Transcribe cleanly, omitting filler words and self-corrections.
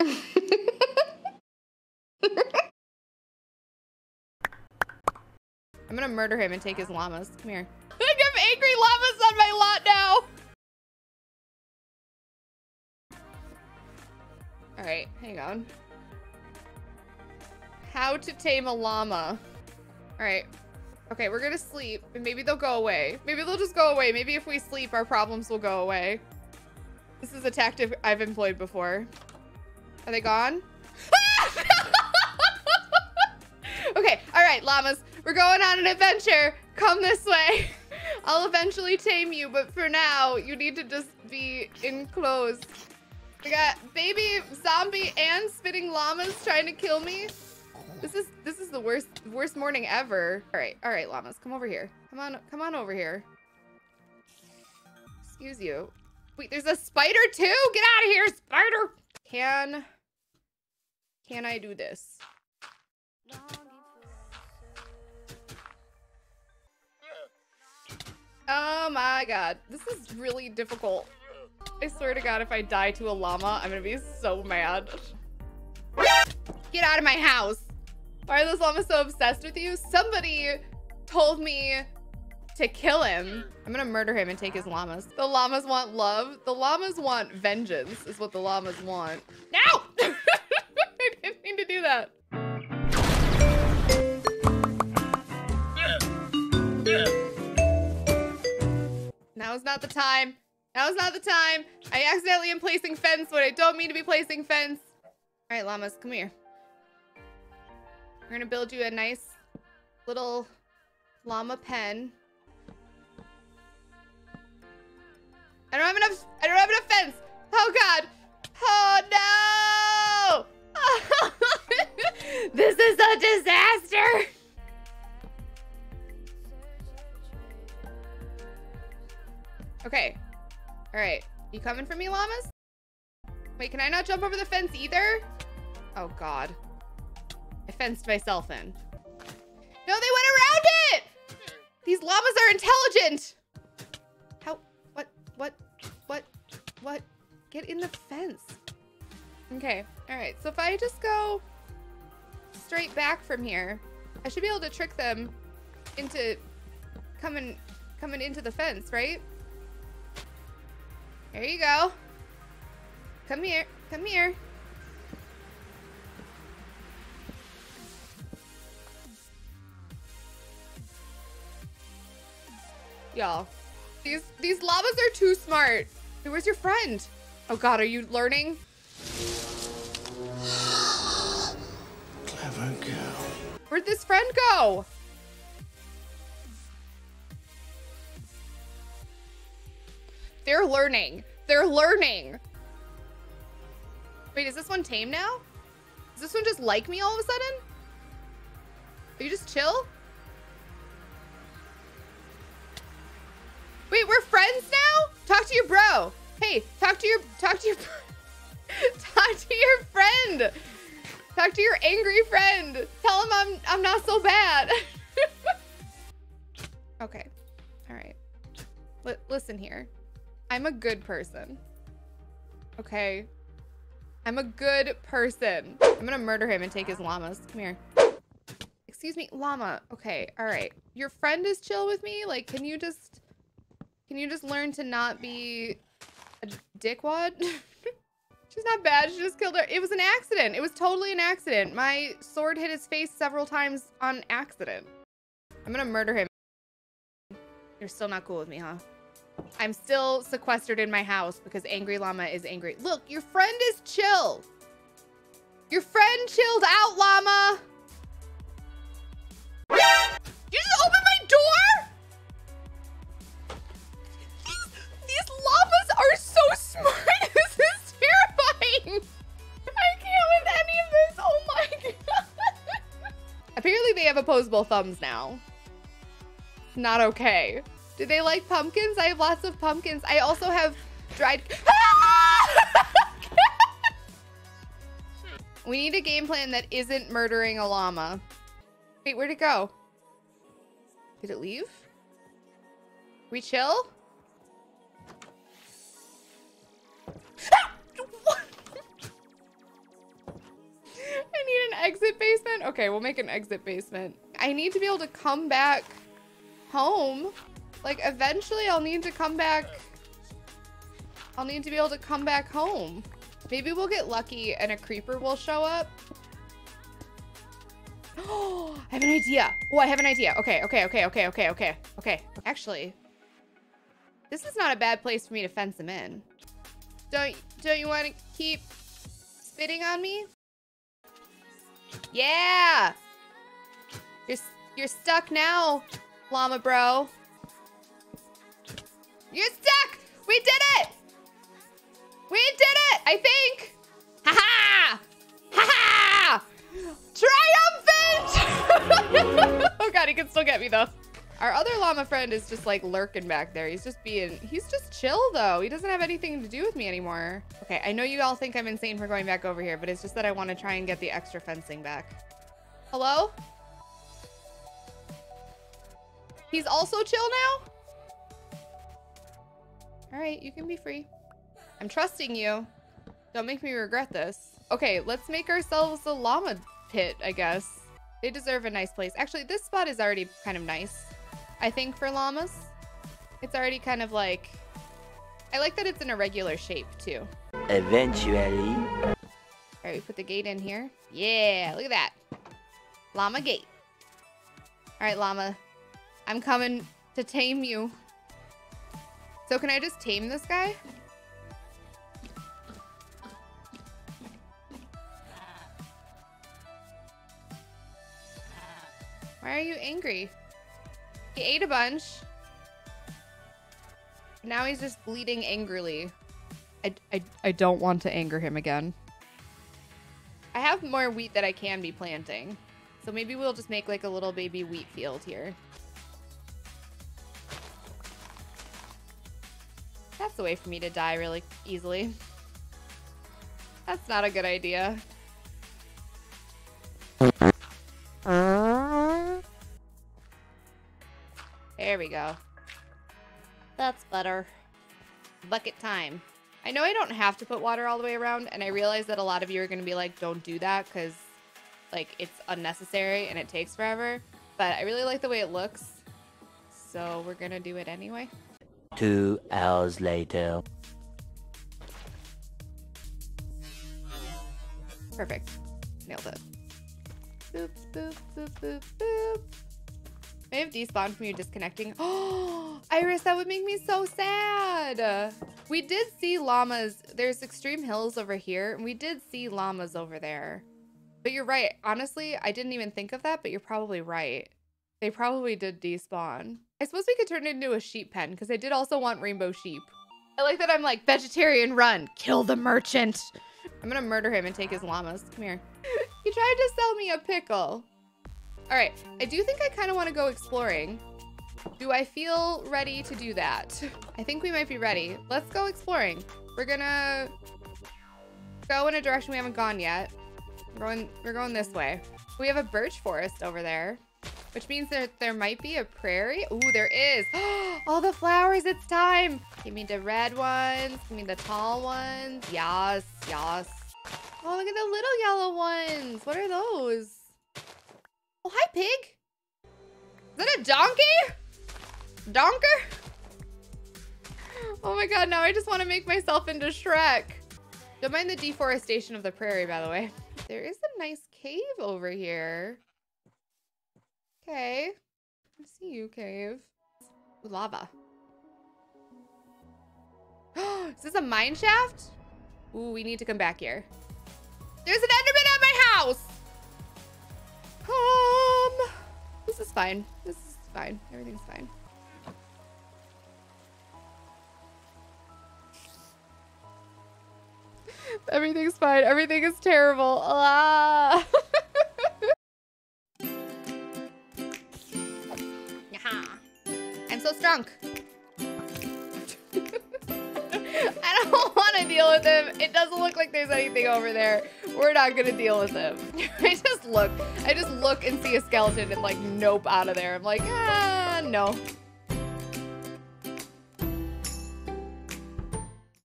I'm gonna murder him and take his llamas. Come here. I have angry llamas on my lot now. All right, hang on. How to tame a llama. All right. Okay, we're gonna sleep and maybe they'll go away. Maybe they'll just go away. Maybe if we sleep, our problems will go away. This is a tactic I've employed before. Are they gone? Okay, all right, llamas. We're going on an adventure. Come this way. I'll eventually tame you, but for now, you need to just be enclosed. We got baby zombie and spitting llamas trying to kill me. This is the worst morning ever. All right, llamas, come over here. Come on over here. Excuse you. Wait, there's a spider too? Get out of here, spider! Can I do this? Oh my god, this is really difficult. I swear to god, if I die to a llama, I'm gonna be so mad. Get out of my house. Why are those llamas so obsessed with you? Somebody told me to kill him. I'm gonna murder him and take his llamas. The llamas want love. The llamas want vengeance is what the llamas want. No! I didn't mean to do that. Now's not the time. Now's not the time. I accidentally am placing fence when I don't mean to be placing fence. All right, llamas, come here. We're gonna build you a nice little llama pen. I don't have enough fence. Oh god. Oh no. This is a disaster. Okay. All right. You coming for me, llamas? Wait, can I not jump over the fence either? Oh god. I fenced myself in. No, they went around it! These llamas are intelligent! How? What? Get in the fence. Okay, all right. So if I just go straight back from here, I should be able to trick them into coming into the fence, right? There you go. Come here. Come here. Y'all. These llamas are too smart. Hey, where's your friend? Oh god, are you learning? Clever girl. Where'd this friend go? They're learning. They're learning. Wait, is this one tame now? Is this one just like me all of a sudden? Are you just chill? Wait, we're friends now? Talk to your bro. Hey, talk to your friend. Talk to your angry friend. Tell him I'm not so bad. Okay. All right. Listen here. I'm a good person. Okay. I'm a good person. I'm gonna murder him and take his llamas. Come here. Excuse me, llama. Okay, all right. Your friend is chill with me? Like, can you just learn to not be a dickwad? She's not bad, she just killed her. It was an accident. It was totally an accident. My sword hit his face several times on accident. I'm gonna murder him. You're still not cool with me, huh? I'm still sequestered in my house because angry llama is angry. Look, your friend is chill. Your friend chilled out, llama. You just opened my door? These llamas are so smart. This is terrifying. I can't with any of this. Oh my god. Apparently they have opposable thumbs now. Not okay. Do they like pumpkins? I have lots of pumpkins. I also have dried... Ah! We need a game plan that isn't murdering a llama. Wait, where'd it go? Did it leave? We chill? basement? Okay, we'll make an exit basement. I need to be able to come back home. Like, eventually I'll need to come back. I'll need to be able to come back home. Maybe we'll get lucky and a creeper will show up. Oh, I have an idea. Oh, I have an idea. Okay. Actually, this is not a bad place for me to fence him in. Don't you want to keep spitting on me? Yeah. You're stuck now, llama bro. You're stuck. We did it. We did it. I think. Ha ha. Ha ha. Triumphant! Oh god, he can still get me though. Our other llama friend is just like lurking back there. He's just chill though. He doesn't have anything to do with me anymore. Okay, I know you all think I'm insane for going back over here, but it's just that I want to try and get the extra fencing back. Hello? He's also chill now? All right, you can be free. I'm trusting you. Don't make me regret this. Okay, let's make ourselves a llama pit, I guess. They deserve a nice place. Actually, this spot is already kind of nice, I think, for llamas. It's already kind of like... I like that it's an irregular shape, too. Eventually. All right, we put the gate in here. Yeah, look at that. Llama gate. All right, llama. I'm coming to tame you. So can I just tame this guy? Why are you angry? He ate a bunch. Now he's just bleeding angrily. I don't want to anger him again. I have more wheat that I can be planting. So maybe we'll just make like a little baby wheat field here. That's the way for me to die really easily. That's not a good idea. There we go. That's better. Bucket time. I know I don't have to put water all the way around, and I realize that a lot of you are going to be like, don't do that because like it's unnecessary and it takes forever. But I really like the way it looks, so we're going to do it anyway. 2 hours later. Perfect. Nailed it. Boop, boop, boop, boop, boop. May have despawned from you disconnecting. Oh, Iris, that would make me so sad. We did see llamas. There's extreme hills over here, and we did see llamas over there. But you're right. Honestly, I didn't even think of that, but you're probably right. They probably did despawn. I suppose we could turn it into a sheep pen, because I did also want rainbow sheep. I like that I'm like, vegetarian run. Kill the merchant. I'm going to murder him and take his llamas. Come here. He tried to sell me a pickle. All right, I do think I kind of want to go exploring. Do I feel ready to do that? I think we might be ready. Let's go exploring. We're gonna go in a direction we haven't gone yet. We're going this way. We have a birch forest over there, which means that there might be a prairie. Ooh, there is. All the flowers, it's time. Give me the red ones, give me the tall ones. Yas, yas. Oh, look at the little yellow ones. What are those? Oh, hi, pig. Is that a donkey? Donker? Oh my god, now I just want to make myself into Shrek. Don't mind the deforestation of the prairie, by the way. There is a nice cave over here. Okay. I see you, cave. Ooh, lava. Is this a mine shaft? Ooh, we need to come back here. There's an enderman at my house! This is fine. This is fine. Everything's fine. Everything's fine. Everything is terrible. Ah. I'm so strong. I don't want to deal with him. It doesn't look like there's anything over there. We're not gonna deal with him. I just look and see a skeleton and like, nope, out of there. I'm like, ah, no.